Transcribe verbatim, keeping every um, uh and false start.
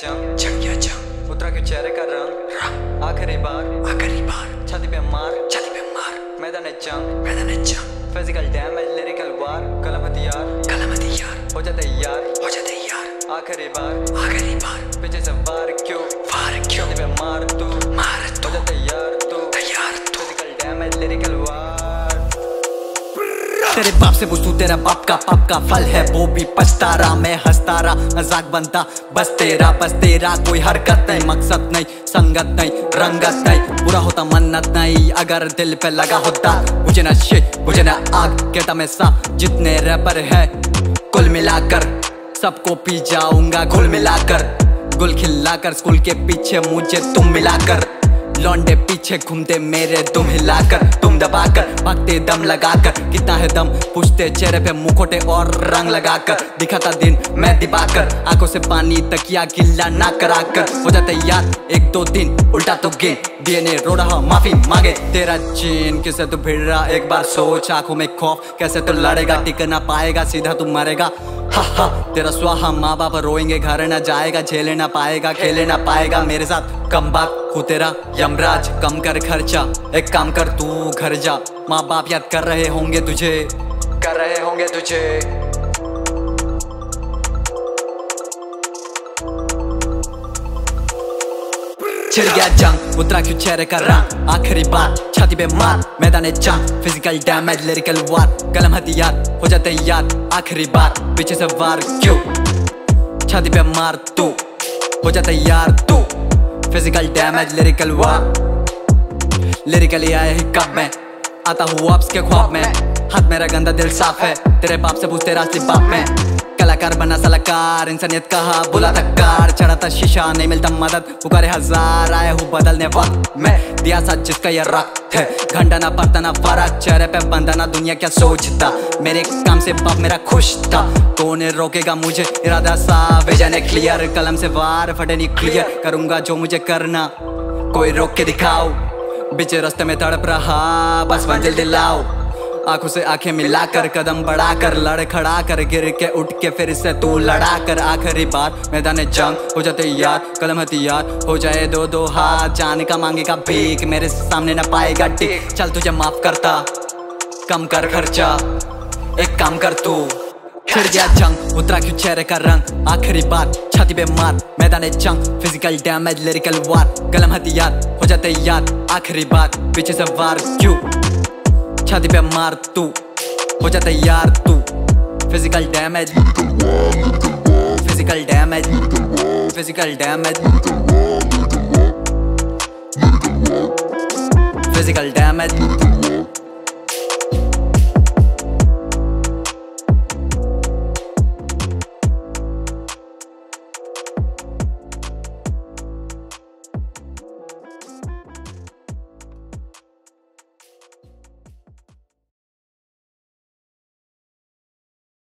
जाम झटकिया जाम, उतरा के चेहरे का रंग आखिरी बार आखिरी बार, छाती पे मार छाती पे मार, मैदान जाम मैदान जाम, फिजिकल डैमेज लिरिकल वार, कलम हथियार कलम हथियार, हो जाते यार हो जाते यार, आखिरी बार आखिरी बार, पीछे से वार क्यों वार क्यों, छाती पे मार तू मार तू, हो जाते यार तू तैयार तू, फिजिकल डैमेज लिरिकल वार। तेरे बाप से पूछ तू तेरा बाप का बाप का फल है वो भी पछतारा, मैं हंसतारा मजाक बनता बस तेरा बस तेरा, कोई हरकत नहीं मकसद नहीं संगत नहीं रंगत नहीं, बुरा होता मन्नत नहीं अगर दिल पे लगा होता, मुझे ना शेख मुझे ना आग कहता मैं सा, जितने रैपर है कुल मिलाकर सबको पी जाऊंगा घुल मिलाकर, गुल खिलाकर स्कूल के पीछे मुझे तुम मिलाकर, लौंडे पीछे घूमते मेरे तुम हिलाकर तुम दबाकर, भागते दम लगाकर कितना है दम पूछते, चेहरे पे मुखोटे और रंग लगाकर, दिखाता दिन मैं दिबाकर, आंखों से पानी तकिया गिल्ला ना कराकर, हो जाते यार एक दो तीन उल्टा तो गिन, डीएनए रो रहा माफी मांगे तेरा जीन, किसे तू भिड़ रहा एक बार सोच, आंखों में खौफ कैसे तू लड़ेगा, टिक ना पाएगा सीधा तू मरेगा, हा हा तेरा स्वाहा माँ बाप रोएंगे, घर ना जाएगा झेले ना पाएगा खेले ना पाएगा मेरे साथ, कम बात हो तेरा यमराज, कम कर खर्चा एक काम कर तू घर जा, माँ बाप याद कर रहे होंगे तुझे कर रहे होंगे तुझे। छिड़ गया जंग, उतरा क्यों चेहरे का रंग, आखिरी बात छाती पे मार, मैदान जंग, फिजिकल डैमेज लिरिकल वार, कलम हथियार हो जाते याद आखिरी बात, पीछे से वार क्यों छाती पे मार तू, हो जाते यार तू फिजिकल डैमेज लिरिकल वार, लिरिकली आया ही कब मैं, आता हूँ अप्स के ख्वाब में, हाथ मेरा गंदा दिल साफ है, तेरे बाप से पूछते रास्ते बाप में, कलाकार बना सलाहकार, इंसानियत कहा बुला धक्कार, चढ़ा था शीशा नहीं मिलता मदद, पुकारे हजार आया हूँ बदलने वक्त मैं, दिया साथ जिसका ये रक्त है, घंटा ना पड़ता ना फर्क, चेहरे पे बंदा ना दुनिया क्या सोचता, मेरे काम से बाप मेरा खुश था, कौन रोकेगा मुझे इरादा साफ, विजन है क्लियर, कलम से वार फटे नहीं क्लियर, करूंगा जो मुझे करना कोई रोक के दिखाओ, बिचे रास्ते में तड़प रहा बस मंजिल दिलाओ, आंखों से आंखें मिलाकर कदम बढ़ाकर, लड़ खड़ा कर गिर के उठ के फिर से तू लड़ा कर, आखिरी बार मैदान जंग, हो जाते यार कलम हथियार, हो जाए दो दो हाथ, जान का मांगेगा भीख, मेरे सामने ना पाएगा टिक, चल तुझे माफ करता कम कर खर्चा एक काम कर तू फिर जा जंग, उतरा क्यों चेहरे का रंग, आखिरी बार छाती पे मार, मैदान जंग, फिजिकल डैमेज लिरिकल वार, कलम हथियार हो जाते यार आखिरी बार, पीछे से वार क्यों छाती पे मार तू, हो जाता यार तू physical damage physical damage physical damage physical damage.